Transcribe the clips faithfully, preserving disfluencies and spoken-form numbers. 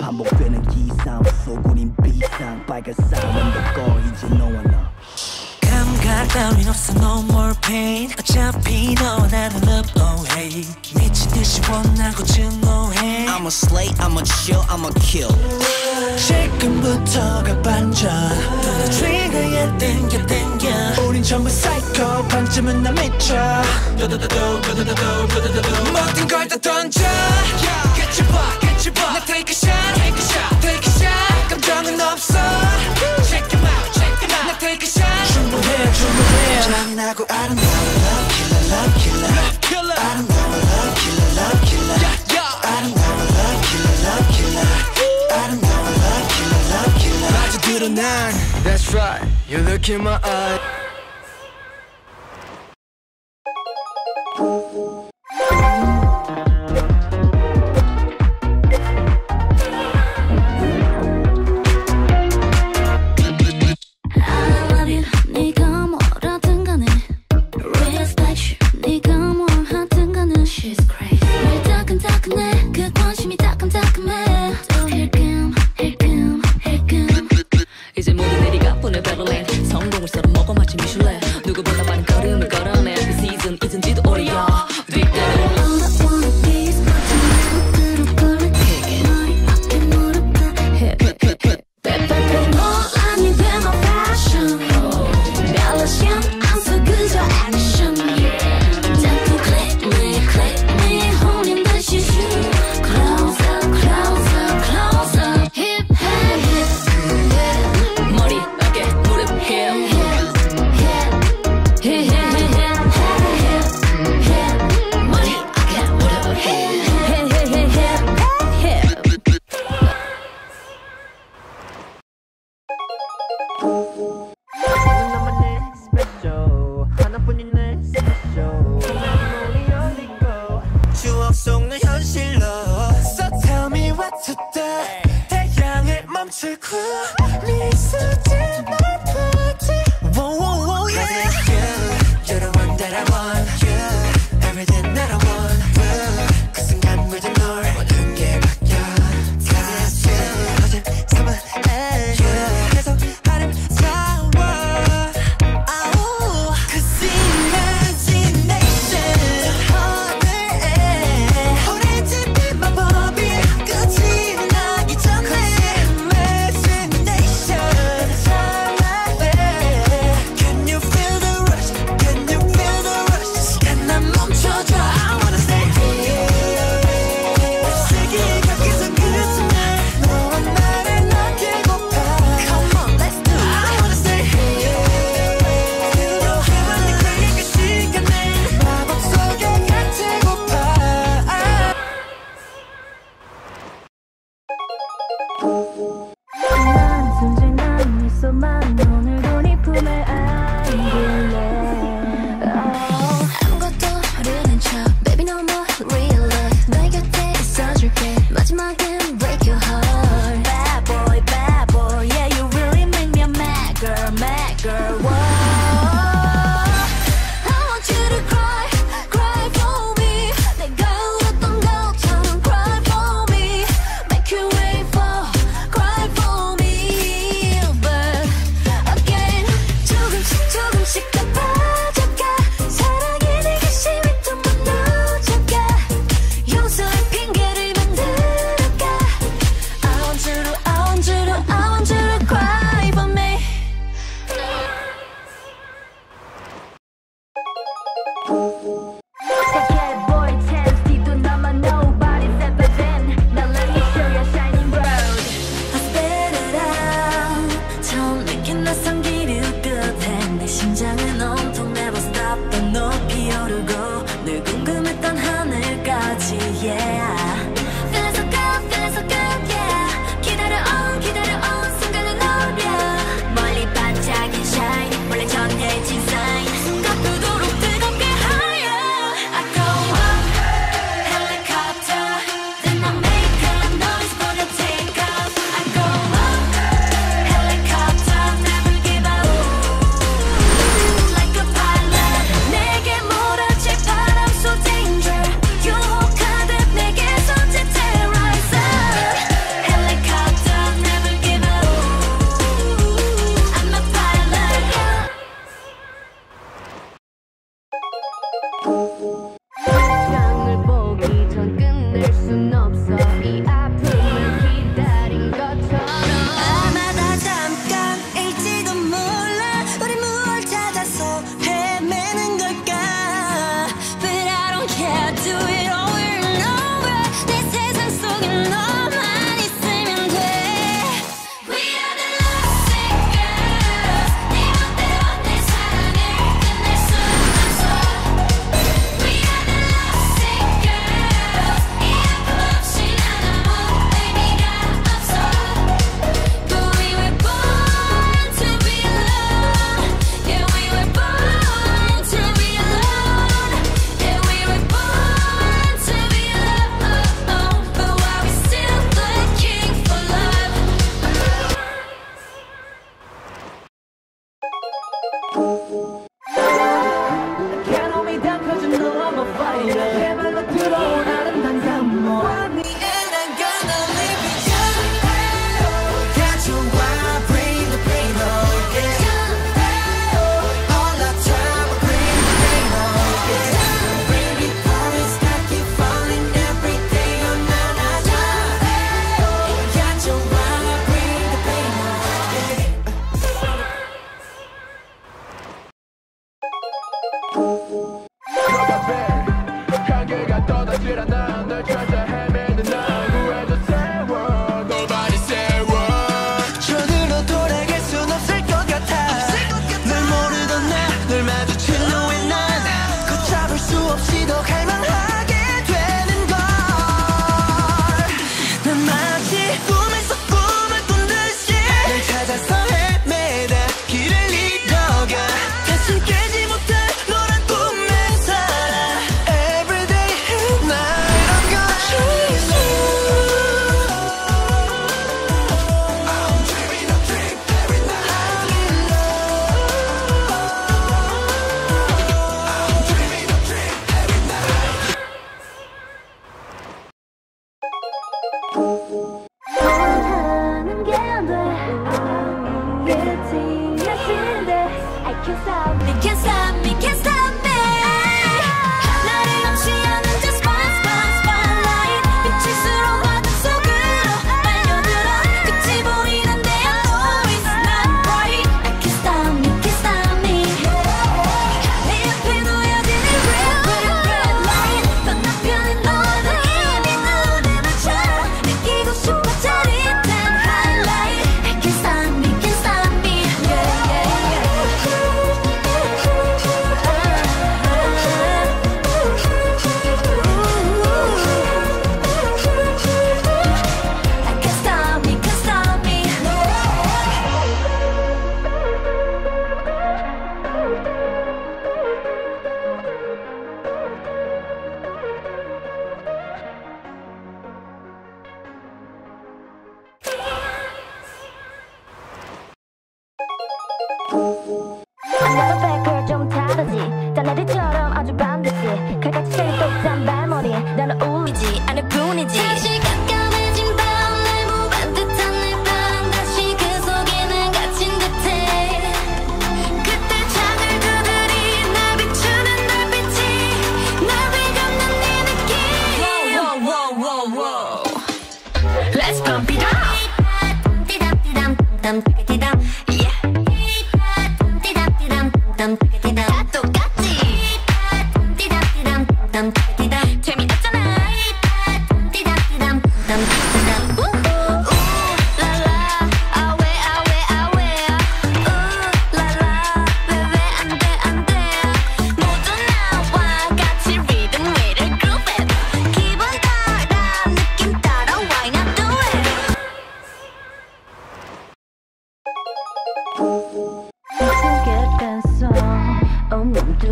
반복되는 기상 쏘구린 비상 빨간 사람 덮고 이제 너와 나 감각 따윈 없어 no more pain 어차피 너와 나는 love oh hey 미친 듯이 원하고 증오해 I'm a slay, I'm a chill, I'm a kill 지금부터가 반전 너나 트리거에 땡겨 땡겨 우린 전부 사이코 반쯤은 나 미쳐 도도도도 도도도도 도도도도 모든 걸 다 던져 Get your buck, get your buck 나 take a shot, take a shot, take a shot 감정은 없어 Check him out, check him out 나 take a shot 충분해, 충분해 잔인하고 아름다워 Love killer, love killer Love killer 아름다워 love killer, love killer 아름다워 love killer, love killer That's right, you look in my eye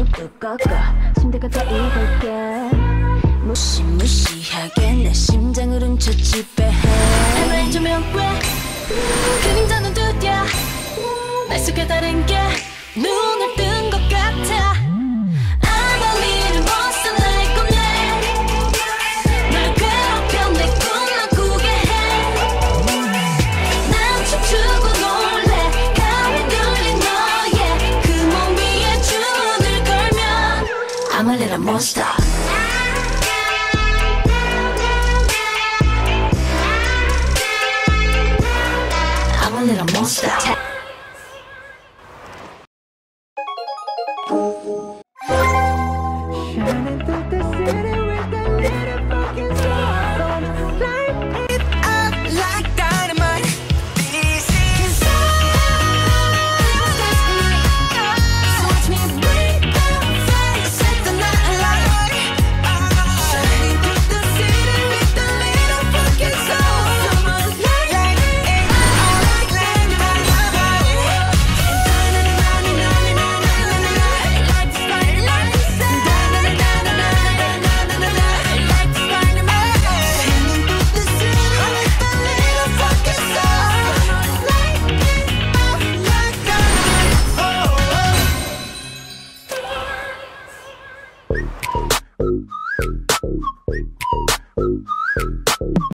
뚝뚝 꺾어 침대가 더 익을게 무시무시하게 내 심장을 훔쳐 지배해 하나의 조명 왜 그림자는 두드려 날 속에 다른 게 눈을 뜬 것 같아 I'm a little monster. I'm a little monster.